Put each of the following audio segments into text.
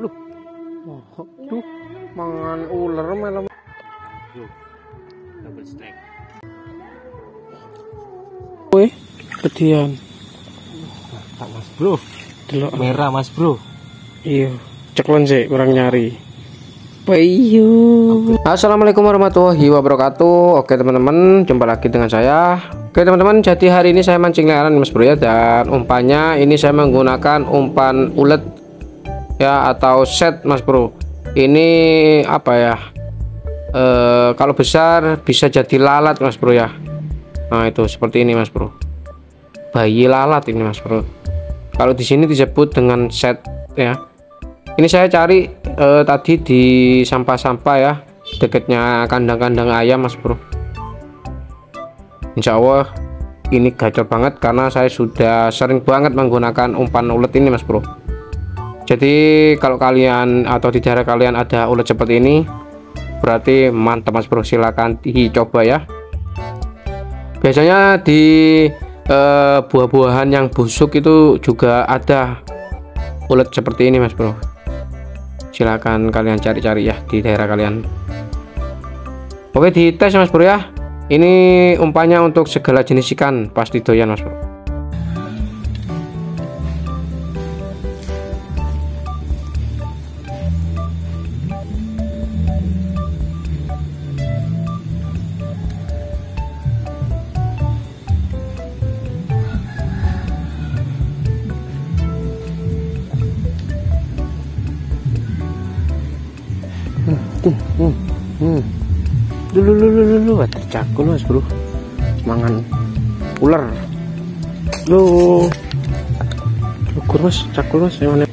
Loh, aduh, mangan ular malam. Loh, double strike. Weh, kedian. Tak mas bro, delok merah mas bro. Iya, ceklon sih kurang nyari. Wahyu. Assalamualaikum warahmatullahi wabarakatuh. Oke teman-teman, jumpa lagi dengan saya. Oke teman-teman, jadi hari ini saya mancing leleran mas bro ya. Dan umpannya ini saya menggunakan umpan ulet ya, atau set mas bro. Ini apa ya, kalau besar bisa jadi lalat mas bro ya. Nah itu seperti ini mas bro, bayi lalat ini mas bro. Kalau di sini disebut dengan set ya. Ini saya cari tadi di sampah-sampah ya, dekatnya kandang-kandang ayam mas bro. Insya Allah ini gacor banget karena saya sudah sering banget menggunakan umpan ulet ini mas bro. Jadi kalau kalian atau di daerah kalian ada ulet seperti ini, berarti mantap mas bro, silahkan dicoba ya. Biasanya di buah-buahan yang busuk itu juga ada ulet seperti ini mas bro. Silahkan kalian cari-cari ya di daerah kalian. Oke, dites mas bro ya. Ini umpannya untuk segala jenis ikan, pasti doyan mas bro. Lu tercakul mas bro, mangan ular lu ukur mas, cakul mas yang mana.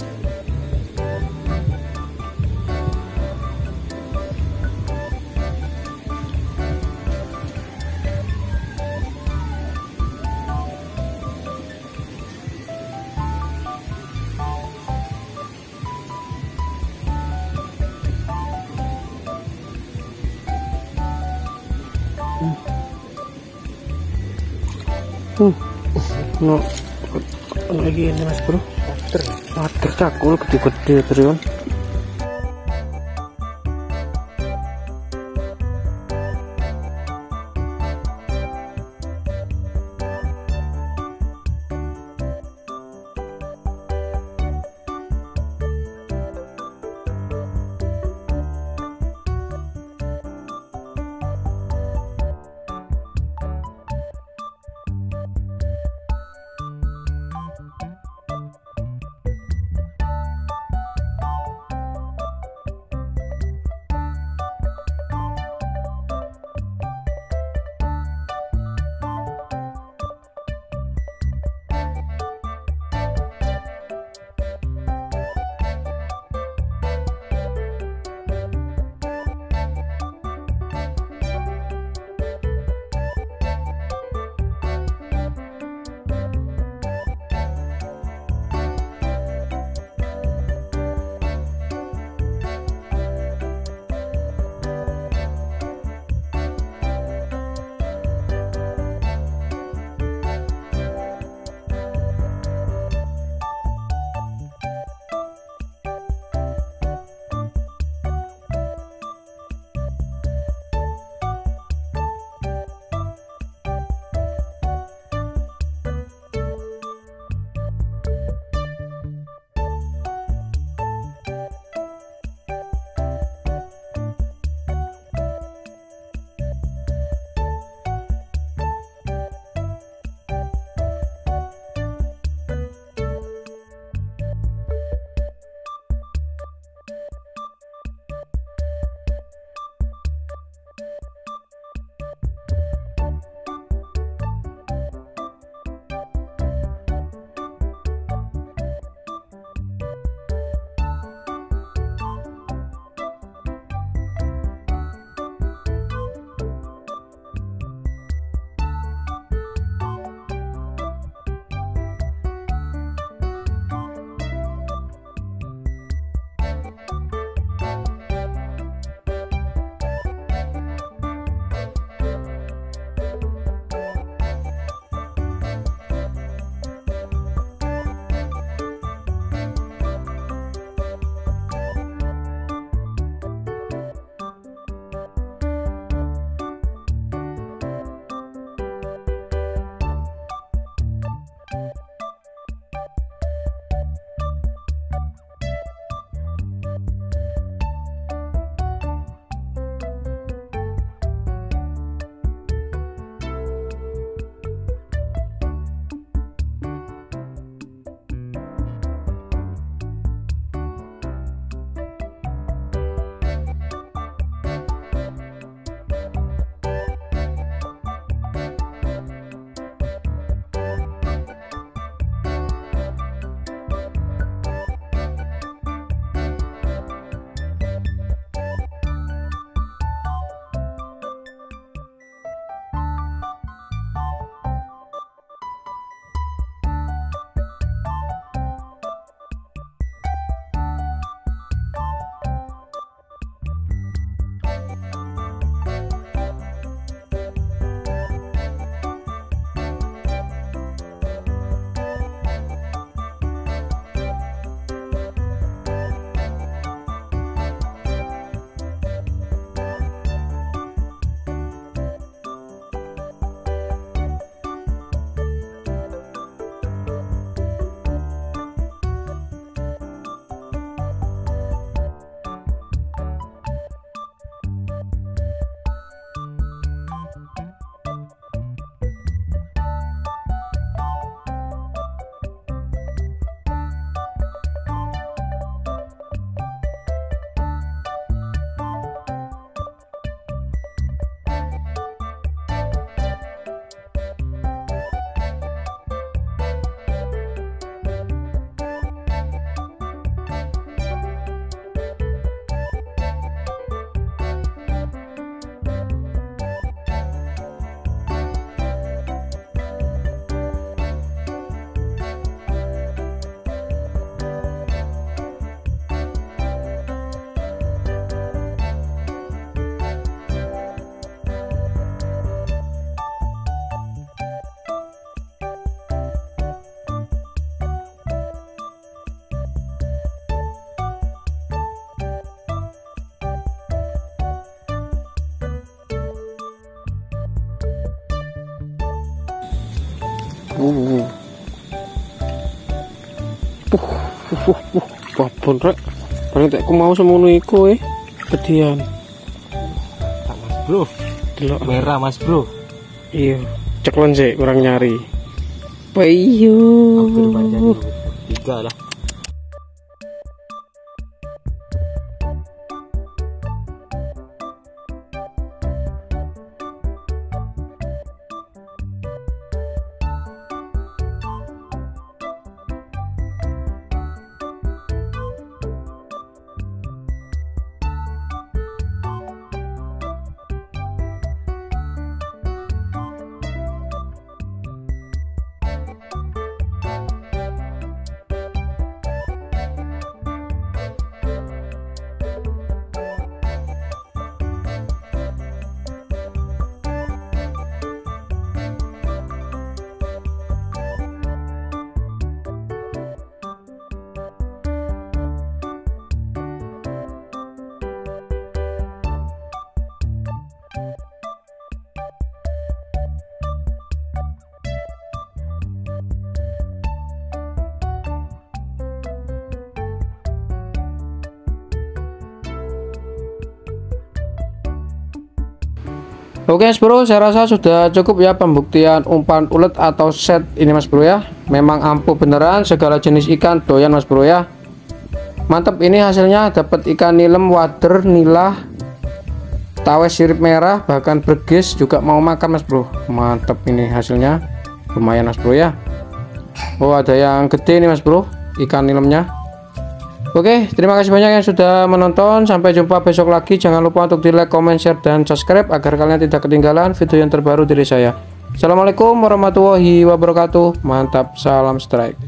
No, lagi ini mas bro, water cakul gede-gede terus. Babon rek. Paling aku mau semono iku kedian. Mas Bro, delok merah Mas Bro. Iya, ceklon sih kurang nyari. Wahyu. Aku panjang 3 lah. Oke Mas Bro, saya rasa sudah cukup ya pembuktian umpan ulet atau set ini Mas Bro ya. Memang ampuh beneran, segala jenis ikan doyan Mas Bro ya. Mantap ini hasilnya, dapat ikan nilem, wader, nila, tawes sirip merah, bahkan bergis juga mau makan Mas Bro. Mantap ini hasilnya, lumayan Mas Bro ya. Oh ada yang gede nih Mas Bro, ikan nilemnya. Oke, terima kasih banyak yang sudah menonton. Sampai jumpa besok lagi. Jangan lupa untuk di like, comment, share, dan subscribe agar kalian tidak ketinggalan video yang terbaru dari saya. Assalamualaikum warahmatullahi wabarakatuh. Mantap, salam strike.